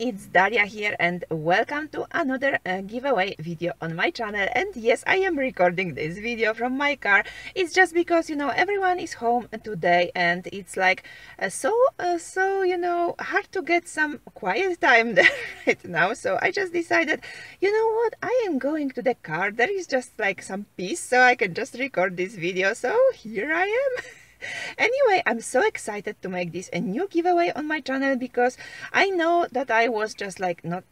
it's Daalia here and welcome to another giveaway video on my channel. And yes, I am recording this video from my car. It's just because, you know, everyone is home today and it's like so you know, hard to get some quiet time there right now. So I just decided, you know what, I am going to the car. There is just like some peace, so I can just record this video. So here I am. Anyway, I'm so excited to make this a new giveaway on my channel because I know that I was just like not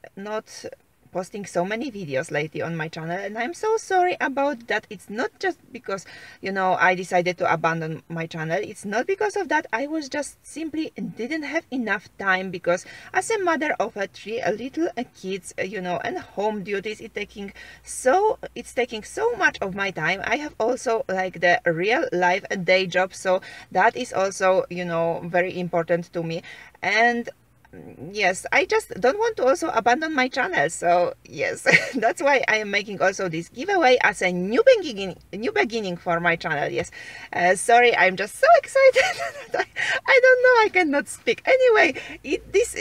posting so many videos lately on my channel, and I'm so sorry about that. It's not just because, you know, I decided to abandon my channel. It's not because of that. I was just simply didn't have enough time because as a mother of three little kids, you know, and home duties, it's taking so much of my time. I have also like the real life day job, so that is also, you know, very important to me. And yes, I just don't want to also abandon my channel, so yes, that's why I am making also this giveaway as a new beginning for my channel. Yes, sorry, I'm just so excited. I don't know, I cannot speak. Anyway, this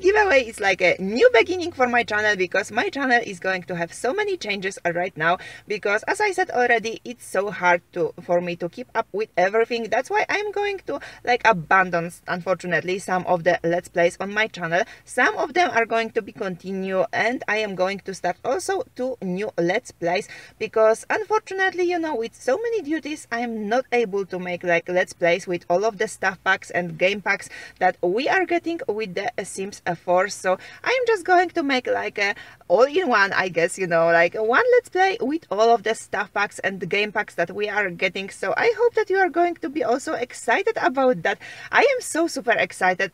giveaway is like a new beginning for my channel because my channel is going to have so many changes right now because, as I said already, it's so hard for me to keep up with everything. That's why I'm going to like abandon, unfortunately, some of the Let's Plays on my channel. Some of them are going to be continued, and I am going to start also 2 new Let's Plays because, unfortunately, you know, with so many duties, I am not able to make like Let's Plays with all of the stuff packs and game packs that we are getting with the Sims 4. So I'm just going to make like a all-in-one, I guess, you know, like one Let's Play with all of the stuff packs and the game packs that we are getting. So I hope that you are going to be also excited about that. I am so super excited.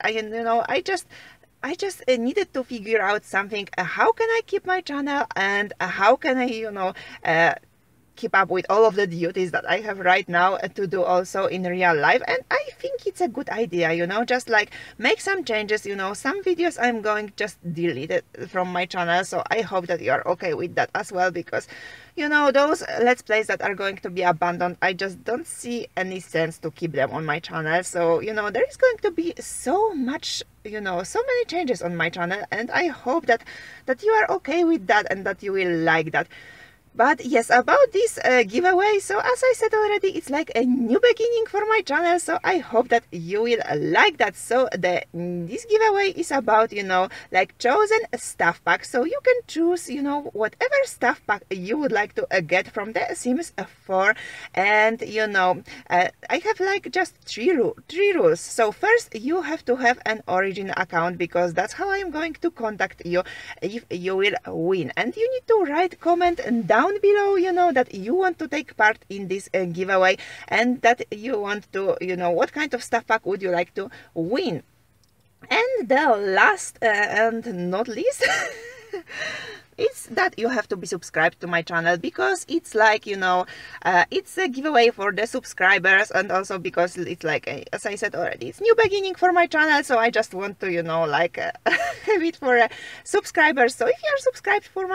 I just needed to figure out something. How can I keep my channel and how can I, you know, keep up with all of the duties that I have right now to do also in real life. And I think it's a good idea, you know, just like make some changes. You know, some videos I'm going just delete it from my channel, so I hope that you are okay with that as well because, you know, those Let's Plays that are going to be abandoned, I just don't see any sense to keep them on my channel. So, you know, there is going to be so much, you know, so many changes on my channel, and I hope that you are okay with that and that you will like that. But yes, about this giveaway, so as I said already, it's like a new beginning for my channel, so I hope that you will like that. So this giveaway is about, you know, like chosen stuff pack. So you can choose, you know, whatever stuff pack you would like to get from the Sims 4. And, you know, I have like just three rules. So first, you have to have an Origin account because that's how I'm going to contact you if you will win. And you need to write comment down below, you know, that you want to take part in this giveaway and that you want to, you know, what kind of stuff pack would you like to win. And the last and not least it's that you have to be subscribed to my channel because it's like, you know, it's a giveaway for the subscribers, and also because it's like, as I said already, it's new beginning for my channel, so I just want to, you know, like have it for subscribers. So if you are subscribed to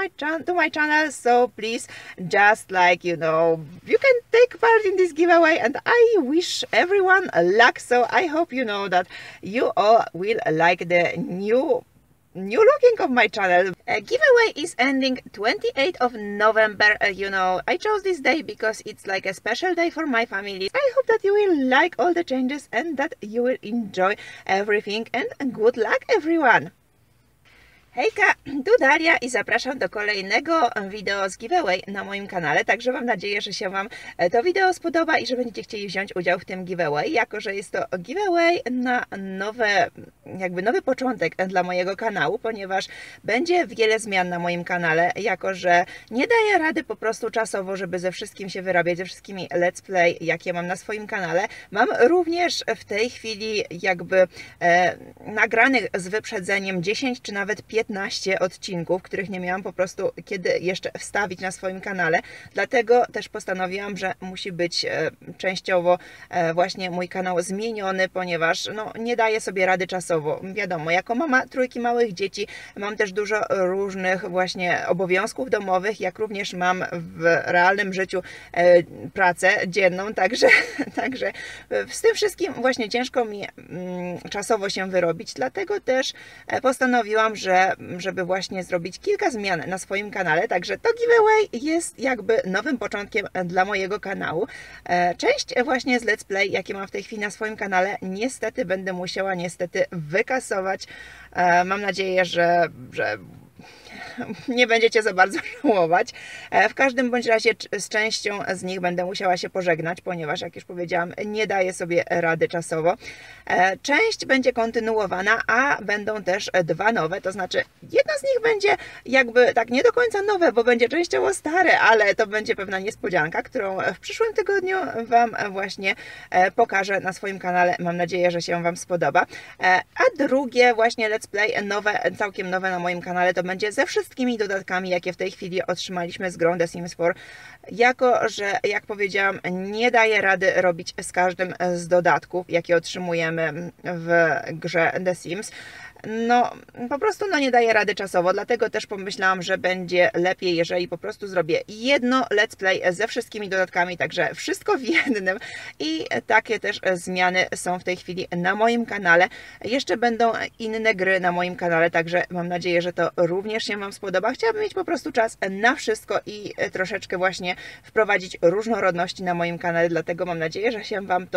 my channel, so please just like, you know, you can take part in this giveaway, and I wish everyone luck. So I hope, you know, that you all will like the new looking of my channel. Giveaway is ending 28th of November. You know, I chose this day because it's like a special day for my family. I hope that you will like all the changes and that you will enjoy everything, and good luck everyone. Hejka, tu Daalia i zapraszam do kolejnego wideo z giveaway na moim kanale, także mam nadzieję, że się Wam to wideo spodoba i że będziecie chcieli wziąć udział w tym giveaway, jako że jest to giveaway na nowy początek dla mojego kanału, ponieważ będzie wiele zmian na moim kanale, jako że nie daję rady po prostu czasowo, żeby ze wszystkim się wyrabiać, ze wszystkimi Let's Play, jakie mam na swoim kanale. Mam również w tej chwili jakby nagranych z wyprzedzeniem 10 czy nawet 15 15 odcinków, których nie miałam po prostu kiedy jeszcze wstawić na swoim kanale, dlatego też postanowiłam, że musi być częściowo właśnie mój kanał zmieniony, ponieważ no, nie daję sobie rady czasowo. Wiadomo, jako mama trójki małych dzieci mam też dużo różnych właśnie obowiązków domowych, jak również mam w realnym życiu pracę dzienną, także z tym wszystkim właśnie ciężko mi czasowo się wyrobić, dlatego też postanowiłam, że żeby właśnie zrobić kilka zmian na swoim kanale, także to giveaway jest jakby nowym początkiem dla mojego kanału. Część właśnie z Let's Play, jakie mam w tej chwili na swoim kanale, niestety będę musiała wykasować. Mam nadzieję, że nie będziecie za bardzo żałować. W każdym bądź razie z częścią z nich będę musiała się pożegnać, ponieważ jak już powiedziałam, nie daję sobie rady czasowo. Część będzie kontynuowana, a będą też dwa nowe, to znaczy jedna z nich będzie jakby tak nie do końca nowe, bo będzie częściowo stare, ale to będzie pewna niespodzianka, którą w przyszłym tygodniu Wam właśnie pokażę na swoim kanale. Mam nadzieję, że się Wam spodoba. A drugie właśnie Let's Play nowe, całkiem nowe na moim kanale, to będzie ze wszystkimi dodatkami, jakie w tej chwili otrzymaliśmy z grą The Sims 4, jako że, jak powiedziałam, nie daję rady robić z każdym z dodatków, jakie otrzymujemy w grze The Sims. No, po prostu nie daję rady czasowo, dlatego też pomyślałam, że będzie lepiej, jeżeli po prostu zrobię jedno Let's Play ze wszystkimi dodatkami, także wszystko w jednym. I takie też zmiany są w tej chwili na moim kanale. Jeszcze będą inne gry na moim kanale, także mam nadzieję, że to również się Wam spodoba. Chciałabym mieć po prostu czas na wszystko i troszeczkę właśnie wprowadzić różnorodności na moim kanale, dlatego mam nadzieję, że się Wam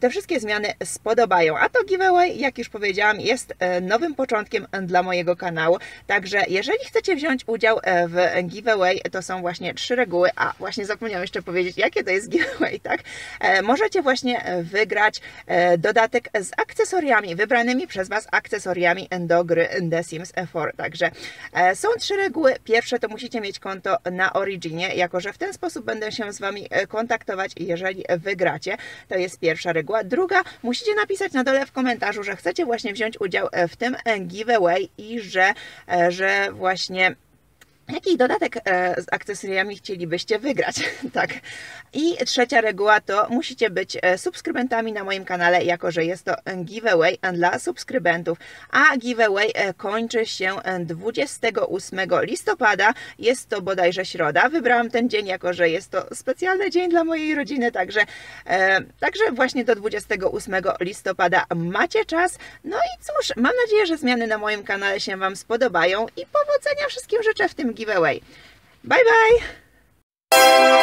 te wszystkie zmiany spodobają. A to giveaway, jak już powiedziałam, jest nowym początkiem dla mojego kanału. Także jeżeli chcecie wziąć udział w giveaway, to są właśnie 3 reguły, a właśnie zapomniałam jeszcze powiedzieć, jakie to jest giveaway, tak? Możecie właśnie wygrać dodatek z akcesoriami, wybranymi przez Was akcesoriami do gry The Sims 4. Także są 3 reguły. Pierwsze to musicie mieć konto na Originie, jako że w ten sposób będę się z Wami kontaktować, jeżeli wygracie. To jest pierwsza reguła. Druga, musicie napisać na dole w komentarzu, że chcecie właśnie wziąć udział w tym giveaway i że właśnie jaki dodatek z akcesoriami chcielibyście wygrać, tak. I trzecia reguła to musicie być subskrybentami na moim kanale, jako że jest to giveaway dla subskrybentów, a giveaway kończy się 28 listopada, jest to bodajże środa. Wybrałam ten dzień, jako że jest to specjalny dzień dla mojej rodziny, także właśnie do 28 listopada macie czas. No i cóż, mam nadzieję, że zmiany na moim kanale się Wam spodobają i powodzenia wszystkim życzę w tym giveaway. Bye bye!